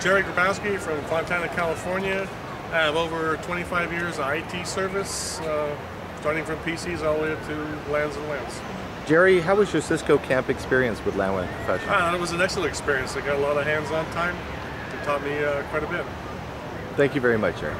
Jerry Grabowski from Fontana, California. I have over 25 years of IT service, starting from PCs all the way up to LANs and LANs. Jerry, how was your Cisco camp experience with LAN WAN Professional? It was an excellent experience. I got a lot of hands-on time. It taught me quite a bit. Thank you very much, Jerry.